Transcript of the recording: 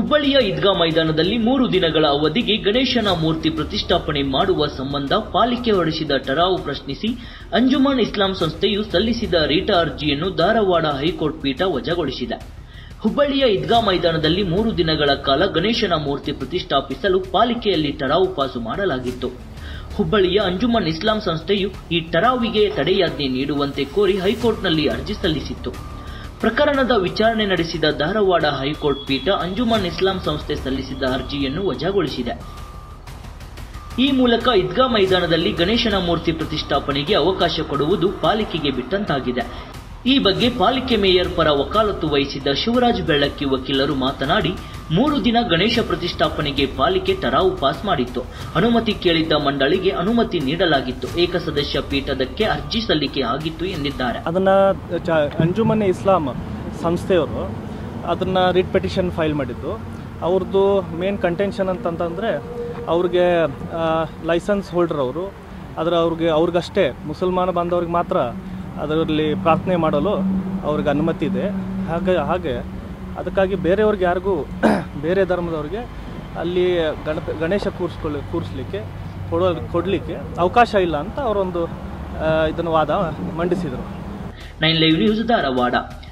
ಹುಬ್ಬಳ್ಳಿಯ ಈದ್ಗಾ ಮೈದಾನದಲ್ಲಿ 3 ದಿನಗಳ ಅವಧಿಗೆ ಗಣೇಶನ ಮೂರ್ತಿ ಪ್ರತಿಷ್ಠಾಪನೆ ಮಾಡುವ ಸಂಬಂಧ ಪಾಲಿಕೆ ಹೊರಡಿಸಿದ ಠರಾವು ಪ್ರಶ್ನಿಸಿ ಅಂಜುಮನ್ ಇಸ್ಲಾಂ ಸಂಸ್ಥೆಯು ಸಲ್ಲಿಸಿದ ರಿಟ್ ಅರ್ಜಿಯನ್ನು ಧಾರವಾಡ ಹೈಕೋರ್ಟ್ ಪೀಠ ವಜಾಗೊಳಿಸಿದೆ. ಹುಬ್ಬಳ್ಳಿಯ ಈದ್ಗಾ ಮೈದಾನದಲ್ಲಿ 3 ದಿನಗಳ ಕಾಲ ಗಣೇಶನ ಮೂರ್ತಿ ಪ್ರತಿಷ್ಠಾಪಿಸಲು ಪಾಲಿಕೆಯಲ್ಲಿ ಠರಾವು ಪಾಸು ಮಾಡಲಾಗಿತ್ತು. ಹುಬ್ಬಳ್ಳಿಯ ಅಂಜುಮನ್ ಇಸ್ಲಾಂ ಸಂಸ್ಥೆಯು ಈ ಠರಾವಿಗೆ ತಡೆಯಾಜ್ಞೆ ನೀಡುವಂತೆ ಕೋರಿ ಹೈಕೋರ್ಟ್ನಲ್ಲಿ ಅರ್ಜಿ ಸಲ್ಲಿಸಿತ್ತು. ಪ್ರಕರಣದ ವಿಚಾರಣೆ ನಡೆಸಿದ ಧಾರವಾಡ ಹೈಕೋರ್ಟ್ ಪೀಠ ಅಂಜುಮನ್ ಇಸ್ಲಾಂ ಸಂಸ್ಥೆ ಸಲ್ಲಿಸಿದ ಅರ್ಜಿಯನ್ನು ವಜಾಗೊಳಿಸಿದೆ. ಈ ಮೂಲಕ ಈದ್ಗಾ ಮೈದಾನದಲ್ಲಿ ಗಣೇಶನ ಮೂರ್ತಿ ಪ್ರತಿಷ್ಠಾಪನೆಗೆ ಅವಕಾಶ ಕೊಡುವುದು ಪಾಲಿಕೆಗೆ ಬಿಟ್ಟಂತಾಗಿದೆ. ಈ ಬಗ್ಗೆ ಪಾಲಿಕೆ ಮೇಯರ್ ಪರ ವಕಾಲತ್ತು ವಹಿಸಿದ ಶಿವರಾಜ್ ಬೆಳ್ಳಕ್ಕಿ ವಕೀಲರು ಮಾತನಾಡಿ, 3 ದಿನ ಗಣೇಶ ಪ್ರತಿಷ್ಠಾಪನೆಗೆ ಪಾಲಿಕೆ ಠರಾವು ಪಾಸ್ ಮಾಡಿತ್ತು. ಅನುಮತಿ ಕೇಳಿದ್ದ ಮಂಡಳಿಗೆ ಅನುಮತಿ ನೀಡಲಾಗಿತ್ತು. ಏಕಸದಸ್ಯ ಪೀಠದಕ್ಕೆ ಅರ್ಜಿ ಸಲ್ಲಿಕೆ ಆಗಿತ್ತು ಎಂದಿದ್ದಾರೆ. ಅದನ್ನ ಅಂಜುಮನ್ ಇಸ್ಲಾಂ ಸಂಸ್ಥೆಯವರು ಅದನ್ನ ರಿಟ್ ಪಿಟಿಷನ್ ಫೈಲ್ ಮಾಡಿದ್ದು. ಅವ್ರದ್ದು ಮೇನ್ ಕಂಟೆನ್ಷನ್ ಅಂತಂತಂದ್ರೆ, ಅವ್ರಿಗೆ ಲೈಸೆನ್ಸ್ ಹೋಲ್ಡರ್ ಅವರು, ಅದರ ಅವ್ರಿಗಷ್ಟೇ ಮುಸಲ್ಮಾನ ಬಾಂಧವರಿಗೆ ಮಾತ್ರ ಅದರಲ್ಲಿ ಪ್ರಾರ್ಥನೆ ಮಾಡಲು ಅವ್ರಿಗೆ ಅನುಮತಿ ಇದೆ. ಹಾಗೆ ಅದಕ್ಕಾಗಿ ಬೇರೆಯವ್ರಿಗೆ ಯಾರಿಗೂ ಬೇರೆ ಧರ್ಮದವ್ರಿಗೆ ಅಲ್ಲಿ ಗಣೇಶ ಕೂರಿಸಲಿಕ್ಕೆ ಕೊಡಲಿಕ್ಕೆ ಅವಕಾಶ ಇಲ್ಲ ಅಂತ ಅವರೊಂದು ಇದನ್ನು ವಾದ ಮಂಡಿಸಿದರು. 9 ಲೈವ್ ನ್ಯೂಸ್ ಧಾರವಾಡ.